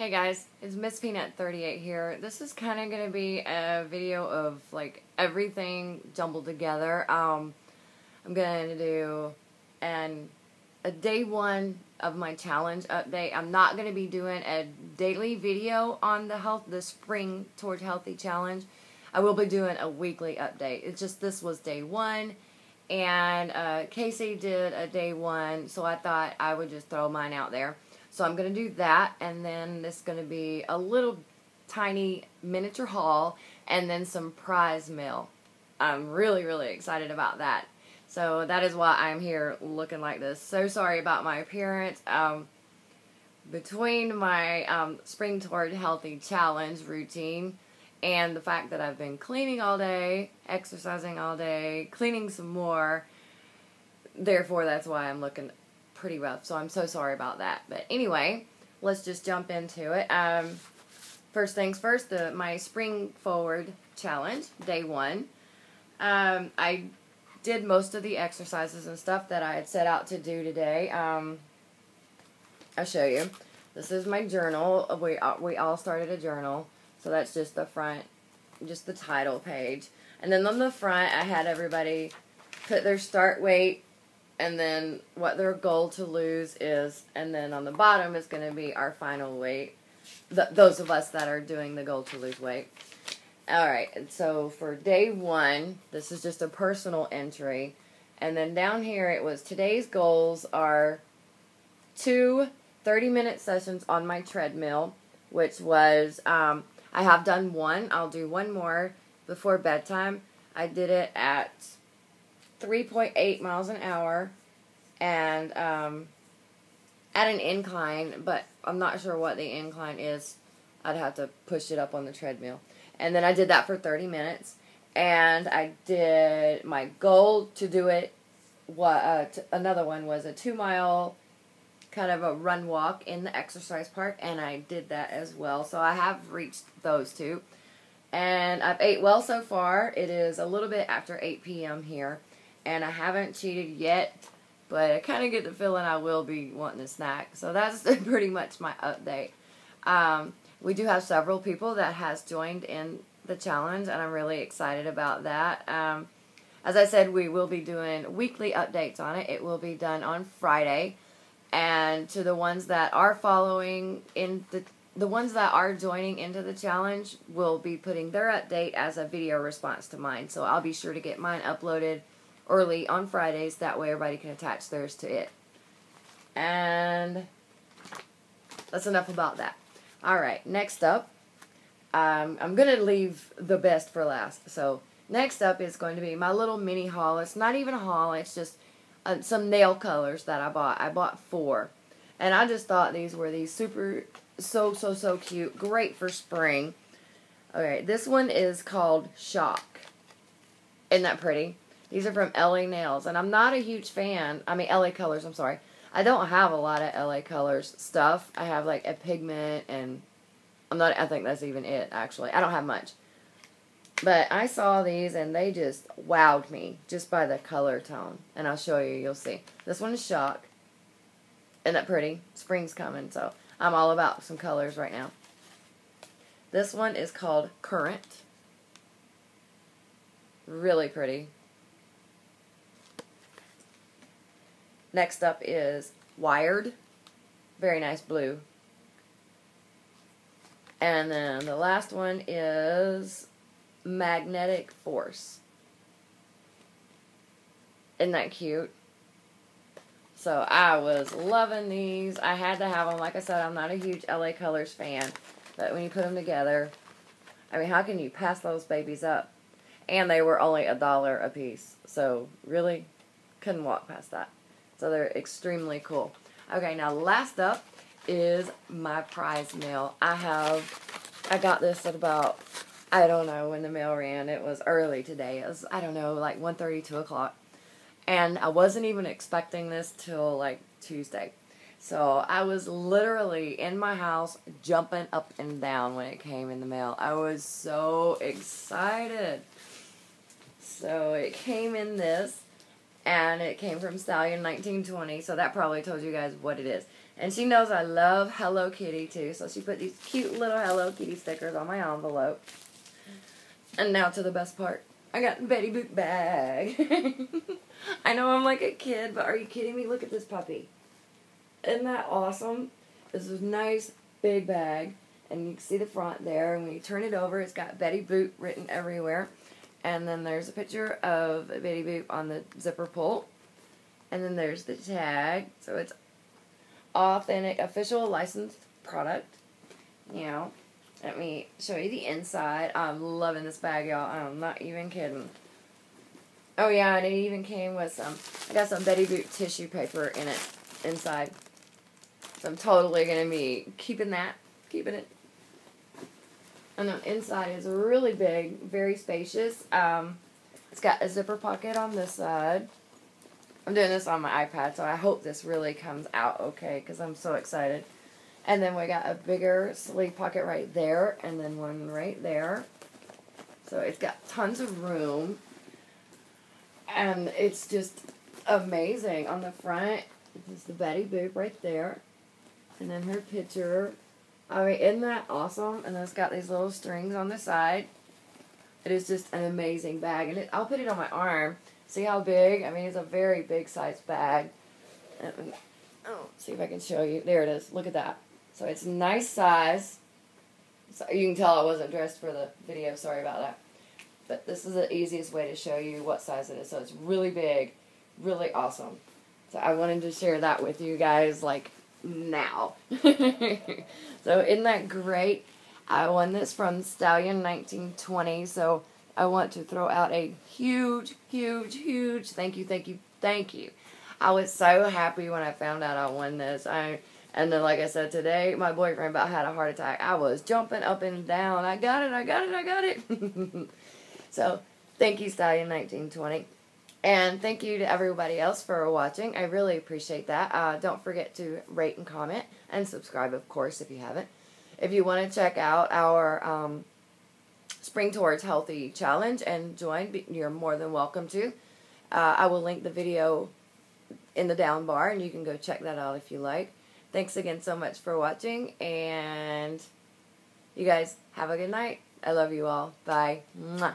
Hey guys, it's MissPeanut38 here. This is kind of going to be a video of like everything jumbled together. I'm going to do a day one of my challenge update. I'm not going to be doing a daily video on the Spring Towards Healthy Challenge. I will be doing a weekly update. It's just this was day one, and Casey did a day one, so I thought I would just throw mine out there. So I'm going to do that, and then this is going to be a little tiny miniature haul, and then some prize mail. I'm really, really excited about that. So that is why I'm here looking like this. So sorry about my appearance. Between my Spring Toward Healthy Challenge routine and the fact that I've been cleaning all day, exercising all day, cleaning some more, therefore that's why I'm looking pretty rough, so I'm so sorry about that. But anyway, let's just jump into it. First things first, my Spring Forward Challenge, day one. I did most of the exercises and stuff that I had set out to do today. I'll show you. This is my journal. We all started a journal, so that's just the front, just the title page. And then on the front, I had everybody put their start weight, and then what their goal to lose is, and then on the bottom is going to be our final weight, those of us that are doing the goal to lose weight. Alright, so for day one, this is just a personal entry, and then down here it was today's goals are 2 30-minute sessions on my treadmill, which was, I have done one, I'll do one more before bedtime. I did it at 3.8 miles an hour and at an incline, but I'm not sure what the incline is. I'd have to push it up on the treadmill. And then I did that for 30 minutes, and I did my goal to do it. Another one was a 2-mile kind of a run walk in the exercise park, and I did that as well. So I have reached those two, and I've ate well so far. It is a little bit after 8 p.m. here. And I haven't cheated yet, but I kind of get the feeling I will be wanting a snack. So that's pretty much my update. We do have several people that has joined in the challenge, and I'm really excited about that. As I said, we will be doing weekly updates on it. It will be done on Friday. And to the ones that are following in the ones that are joining into the challenge will be putting their update as a video response to mine. So I'll be sure to get mine uploaded early on Fridays, that way everybody can attach theirs to it. And that's enough about that. Alright, next up, I'm going to leave the best for last. So next up is going to be my little mini haul. It's not even a haul, it's just some nail colors that I bought. I bought 4. And I just thought these were these super, so cute, great for spring. Alright, this one is called Shock. Isn't that pretty? These are from LA Nails, and I'm not a huge fan. I mean, LA Colors, I'm sorry. I don't have a lot of LA Colors stuff. I have, like, a pigment, and I think that's even it, actually. I don't have much. But I saw these, and they just wowed me just by the color tone. And I'll show you. You'll see. This one is Shock. Isn't that pretty? Spring's coming, so I'm all about some colors right now. This one is called Current. Really pretty. Next up is Wired, very nice blue. And then the last one is Magnetic Force. Isn't that cute? So I was loving these. I had to have them. Like I said, I'm not a huge LA Colors fan, but when you put them together, I mean, how can you pass those babies up? And they were only $1 a piece, so really couldn't walk past that. So they're extremely cool. Okay, now last up is my prize mail. I got this at about, I don't know when the mail ran. It was early today. It was, I don't know, like 1:30, 2 o'clock. And I wasn't even expecting this till like Tuesday. So I was literally in my house jumping up and down when it came in the mail. I was so excited. So it came in this. And it came from Stallion1920, so that probably told you guys what it is. And she knows I love Hello Kitty too, so she put these cute little Hello Kitty stickers on my envelope. And now to the best part. I got Betty Boop bag. I know I'm like a kid, but are you kidding me? Look at this puppy. Isn't that awesome? This is a nice big bag. And you can see the front there. And when you turn it over, it's got Betty Boop written everywhere. And then there's a picture of Betty Boop on the zipper pull. And then there's the tag. So it's authentic, official licensed product. You know, let me show you the inside. I'm loving this bag, y'all. I'm not even kidding. Oh, yeah, and it even came with some, I got some Betty Boop tissue paper in it inside. So I'm totally going to be keeping that, keeping it. And the inside is really big, very spacious. It's got a zipper pocket on this side. I'm doing this on my iPad, so I hope this really comes out okay, because I'm so excited. And then we got a bigger sleeve pocket right there, and then one right there. So it's got tons of room. And it's just amazing. On the front, this is the Betty Boop right there. And then her picture. I mean, isn't that awesome? And it's got these little strings on the side. It is just an amazing bag. And I'll put it on my arm. See how big? I mean, it's a very big size bag. Oh, see if I can show you. There it is. Look at that. So it's nice size. So you can tell I wasn't dressed for the video. Sorry about that. But this is the easiest way to show you what size it is. So it's really big. Really awesome. So I wanted to share that with you guys, like, now. So isn't that great? I won this from Stallion1920, so I want to throw out a huge, huge, huge thank you, thank you, thank you. I was so happy when I found out I won this. And then, like I said, today my boyfriend about had a heart attack. I was jumping up and down. I got it, I got it, I got it. So thank you, Stallion1920. And thank you to everybody else for watching. I really appreciate that. Don't forget to rate and comment and subscribe, of course, if you haven't. If you want to check out our Spring Towards Healthy Challenge and join, you're more than welcome to. I will link the video in the down bar, and you can go check that out if you like. Thanks again so much for watching, and you guys have a good night. I love you all. Bye. Mwah.